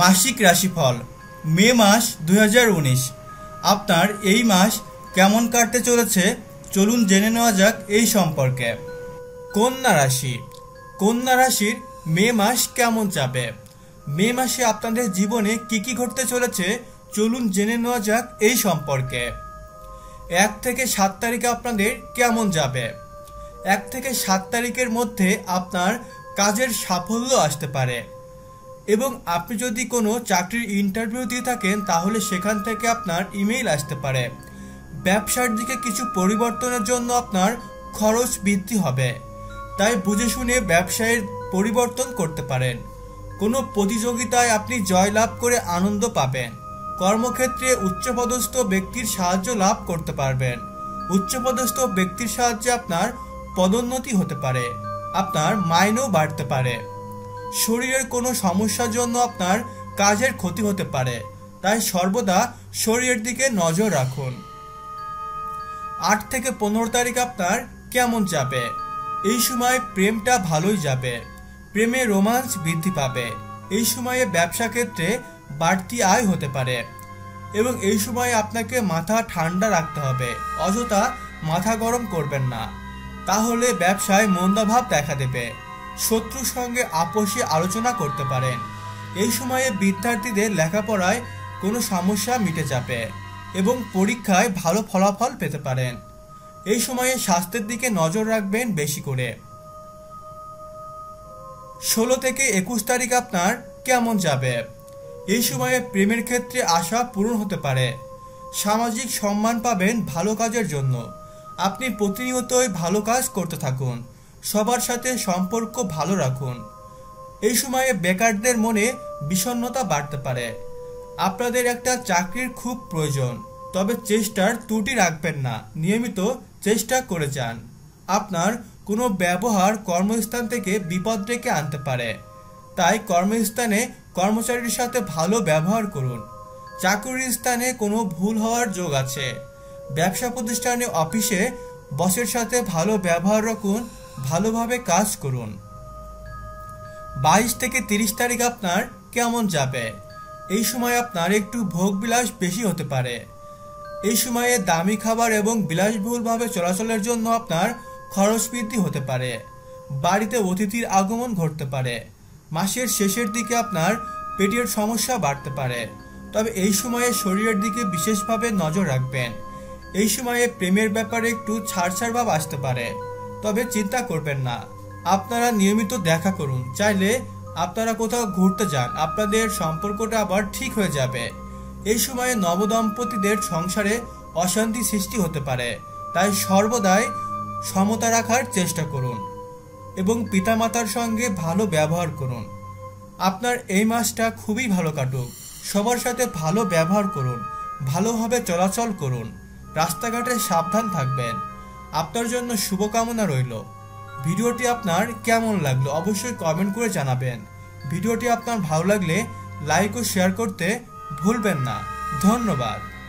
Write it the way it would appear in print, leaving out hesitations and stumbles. মাসিক রাশিফল। মে মাস 2019 আপনার এই মাস কেমন কাটতে চলেছে চলুন জেনে নেওয়া যাক এই সম্পর্কে। কন্যা রাশি। কন্যা রাশির মে মাস কেমন যাবে, মে মাসে আপনাদের জীবনে কি কি ঘটতে চলেছে চলুন জেনে নেওয়া যাক এই সম্পর্কে। 1 থেকে 7 তারিখ আপনাদের কেমন যাবে। 1 থেকে 7 তারিখের মধ্যে আপনার কাজের সাফল্য আসতে পারে এবং আপনি যদি কোনো চাকরির ইন্টারভিউ দিয়ে থাকেন তাহলে সেখান থেকে আপনার ইমেইল আসতে পারে। ব্যবসার দিকে কিছু পরিবর্তনের জন্য আপনার খরচ বৃদ্ধি হবে, তাই বুঝে শুনে ব্যবসায়ের পরিবর্তন করতে পারেন। কোনো প্রতিযোগিতায় আপনি জয়লাভ করে আনন্দ পাবেন। কর্মক্ষেত্রে উচ্চপদস্থ ব্যক্তির সাহায্য লাভ করতে পারবেন। উচ্চপদস্থ ব্যক্তির সাহায্যে আপনার পদোন্নতি হতে পারে, আপনার মাইনেও বাড়তে পারে। শরীরের কোনো সমস্যার জন্য আপনার কাজের ক্ষতি হতে পারে, তাই সর্বদা শরীরের দিকে নজর রাখুন। 8 থেকে 15 তারিখ আপনার কেমন যাবে। এই সময় প্রেমটা ভালোই যাবে, প্রেমে রোমাঞ্চ বৃদ্ধি পাবে। এই সময়ে ব্যবসা ক্ষেত্রে বাড়তি আয় হতে পারে এবং এই সময়ে আপনাকে মাথা ঠান্ডা রাখতে হবে, অযথা মাথা গরম করবেন না, তাহলে ব্যবসায় মন্দাভাব দেখা দেবে। শত্রুর সঙ্গে আপোষে আলোচনা করতে পারেন। এই সময়ে বিদ্যার্থীদের লেখাপড়ায় কোনো সমস্যা মিটে যাবে এবং পরীক্ষায় ভালো ফলাফল পেতে পারেন। এই সময়ে স্বাস্থ্যের দিকে নজর রাখবেন বেশি করে। 16 থেকে 21 তারিখ আপনার কেমন যাবে। এই সময়ে প্রেমের ক্ষেত্রে আশা পূরণ হতে পারে। সামাজিক সম্মান পাবেন ভালো কাজের জন্য। আপনি প্রতিনিয়তই ভালো কাজ করতে থাকুন, সবার সাথে সম্পর্ক ভালো রাখুন। এই সময়ে বেকারদের মনে বিষণ্ণতা বাড়তে পারে। আপনাদের একটা চাকরির খুব প্রয়োজন, তবে চেষ্টার ত্রুটি রাখবেন না, নিয়মিত চেষ্টা করে যান। আপনার কোনো ব্যবহার কর্মস্থান থেকে বিপদ ডেকে আনতে পারে, তাই কর্মস্থানে কর্মচারীর সাথে ভালো ব্যবহার করুন। চাকরির স্থানে কোনো ভুল হওয়ার যোগ আছে। ব্যবসা প্রতিষ্ঠানে অফিসে বসের সাথে ভালো ব্যবহার রাখুন, ভালোভাবে কাজ করুন। 22 থেকে 30 তারিখ আপনার কেমন যাবে। এই সময় আপনার একটু ভোগবিলাস বেশি হতে পারে। এই সময়ে দামি খাবার এবং বিলাসবহুলভাবে চলাচলের জন্য আপনার খরচ বৃদ্ধি হতে পারে। বাড়িতে অতিথির আগমন ঘটতে পারে। মাসের শেষের দিকে আপনার পেটের সমস্যা বাড়তে পারে, তবে এই সময়ে শরীরের দিকে বিশেষভাবে নজর রাখবেন। এই সময়ে প্রেমের ব্যাপারে একটু ছাড়ছাড় ভাব আসতে পারে, তবে চিন্তা করবেন না। আপনারা নিয়মিত দেখা করুন, চাইলে আপনারা কোথাও ঘুরতে যান, আপনাদের সম্পর্কটা আবার ঠিক হয়ে যাবে। এই সময়ে নবদম্পতিদের সংসারে অশান্তি সৃষ্টি হতে পারে, তাই সর্বদাই সমতা রাখার চেষ্টা করুন এবং পিতামাতার সঙ্গে ভালো ব্যবহার করুন। আপনার এই মাসটা খুবই ভালো কাটুক। সবার সাথে ভালো ব্যবহার করুন, ভালোভাবে চলাচল করুন, রাস্তাঘাটে সাবধান থাকবেন। আপনার জন্য শুভকামনা রইল। ভিডিওটি আপনার কেমন লাগলো অবশ্যই কমেন্ট করে জানাবেন। ভিডিওটি আপনার ভালো লাগলে লাইক ও শেয়ার করতে ভুলবেন না। ধন্যবাদ।